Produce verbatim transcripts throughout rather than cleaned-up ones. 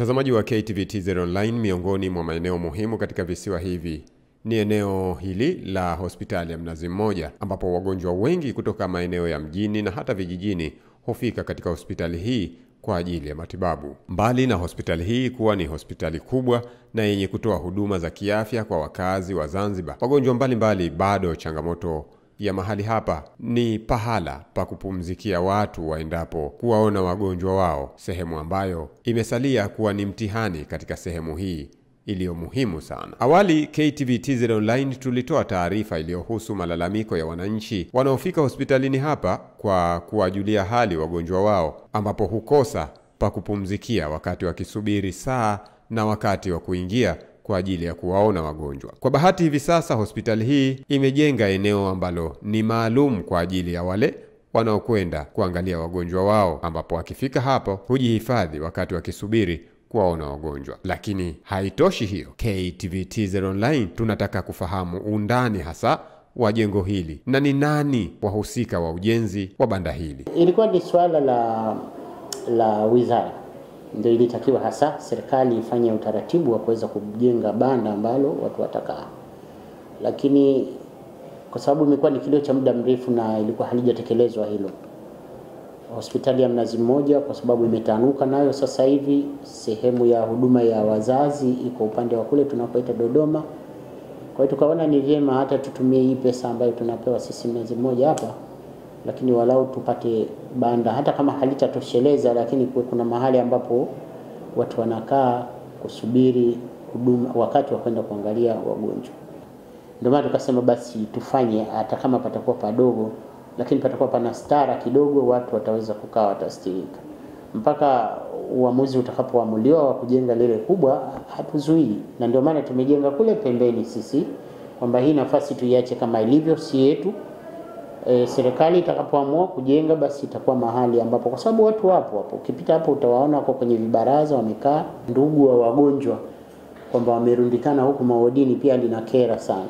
Mtazamaji wa K T V T Zero Online, miongoni mwa maeneo muhimu katika visiwa hivi ni eneo hili la hospitali ya Mnazi Mmoja, ambapo wagonjwa wengi kutoka maeneo ya mjini na hata vijijini hufika katika hospitali hii kwa ajili ya matibabu. Mbali na hospitali hii kuwa ni hospitali kubwa na yenye kutoa huduma za kiafya kwa wakazi wa Zanzibar, wagonjwa mbalimbali, bado changamoto ya mahali hapa ni pahala pa kupumzikia watu waendapo kuwaona wagonjwa wao, sehemu ambayo imesalia kuwa ni mtihani katika sehemu hii iliyo muhimu sana. Awali K T V T Z Online tulitoa taarifa iliyohusu malalamiko ya wananchi wanaofika hospitalini hapa kwa kuwajulia hali wagonjwa wao, ambapo hukosa pa kupumzikia wakati wakisubiri saa na wakati wa kuingia kwa ajili ya kuwaona wagonjwa. Kwa bahati hivi sasa hospitali hii imejenga eneo ambalo ni maalum kwa ajili ya wale wanaokwenda kuangalia wagonjwa wao, ambapo wakifika hapo hujihifadhi wakati wakisubiri kuwaona wagonjwa. Lakini haitoshi hiyo. K T V T Online tunataka kufahamu undani hasa wa jengo hili na ni nani wahusika wa ujenzi wa banda hili. Ilikuwa ni swala la la wizara, ndio ilitakiwa hasa serikali ifanye utaratibu wa kuweza kujenga banda ambalo watu watakaa, lakini kwa sababu imekuwa ni kilio cha muda mrefu na ilikuwa halijatekelezwa hilo. Hospitali ya Mnazi Mmoja kwa sababu imetanuka nayo sasa hivi, sehemu ya huduma ya wazazi iko upande wa kule tunapoita Dodoma. Kwa hiyo tukaona ni vyema hata tutumie hii pesa ambayo tunapewa sisi Mnazi Mmoja hapa, lakini walau tupate banda, hata kama halitatosheleza lakini kuna mahali ambapo watu wanakaa kusubiri huduma wakati wa kwenda kuangalia wagonjwa. Ndio maana tukasema basi tufanye hata kama patakuwa padogo, lakini patakuwa pana stara kidogo, watu wataweza kukaa, watastirika mpaka uamuzi utakapoamuliwa wa kujenga lile kubwa. Hatuzuii, na ndio maana tumejenga kule pembeni sisi, kwamba hii nafasi tuiache kama ilivyo, si yetu. E, serikali itakapoamua kujenga basi itakuwa mahali ambapo, kwa sababu watu wapo hapo, ukipita hapo utawaona wako kwenye vibaraza wamekaa, ndugu wa wagonjwa kwamba wamerundikana huku. Maodini pia lina kera sana,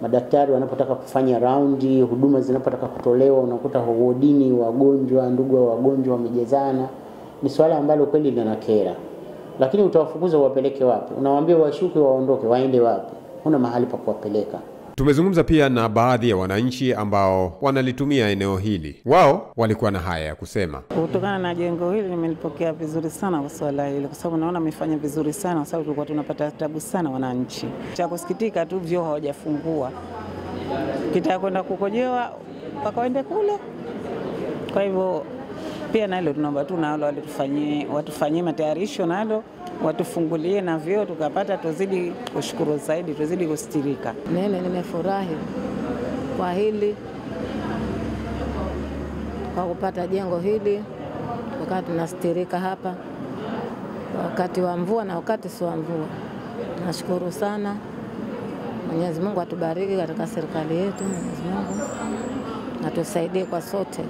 madaktari wanapotaka kufanya roundi, huduma zinapotaka kutolewa, unakuta wodini wagonjwa, ndugu wa wagonjwa wamejezana. Ni swala ambalo kweli lina kera, lakini utawafukuza uwapeleke wapi? Unawaambia washuke waondoke, waende wapi? Huna mahali pa kuwapeleka. Tumezungumza pia na baadhi ya wananchi ambao wanalitumia eneo hili. Wao walikuwa na haya ya kusema. Kutokana na jengo hili nimelipokea vizuri sana kwa swala hili, kwa sababu naona amefanya vizuri sana, kwa sababu tulikuwa tunapata tabu sana wananchi. Cha kusikitika tu vyo hawajafungua. Kitaka kwenda kukojewa pakaende kule. Kwa hivyo pia na hilo tunaomba tu nalo walitufanyie, watufanyie matayarisho nalo, watufungulie na vio tukapata, tuzidi kushukuru zaidi, tuzidi kustirika. Mimi nimefurahi kwa hili, kwa kupata jengo hili, wakati tunastirika hapa wakati wa mvua na wakati si wa mvua. Nashukuru sana. Mwenyezi Mungu atubariki katika serikali yetu. Mwenyezi Mungu atusaidie kwa sote.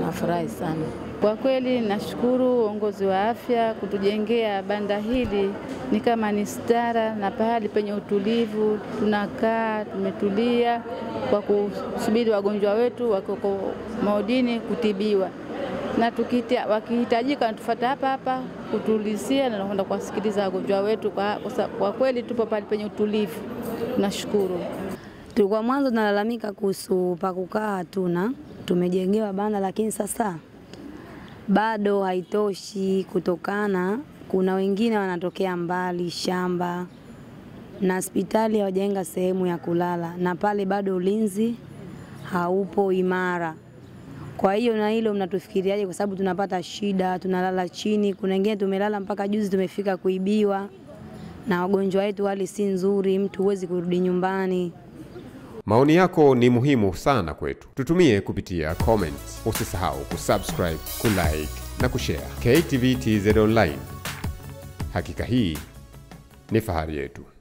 Nafurahi sana. Kwa kweli nashukuru uongozi wa afya kutujengea banda hili, ni kama ni stara na pahali penye utulivu, tunakaa tumetulia kwa kusubiri wagonjwa wetu wako maodini kutibiwa, na tukitia wakihitajika tufuata hapa hapa kutulizia na kwenda kuwasikiliza wagonjwa wetu. Kwa, kwa kweli tupo pahali penye utulivu, nashukuru. Tulikuwa mwanzo tunalalamika kuhusu pa kukaa hatuna, tumejengewa banda lakini sasa bado haitoshi, kutokana kuna wengine wanatokea mbali shamba na hospitali hawajenga sehemu ya kulala, na pale bado ulinzi haupo imara. Kwa hiyo na hilo mnatufikiriaje? Kwa sababu tunapata shida, tunalala chini, kuna wengine tumelala mpaka juzi tumefika kuibiwa, na wagonjwa wetu hali si nzuri, mtu huwezi kurudi nyumbani. Maoni yako ni muhimu sana kwetu. Tutumie kupitia comments. Usisahau kusubscribe, kulike na kushare. K T V T Z Online. Hakika hii ni fahari yetu.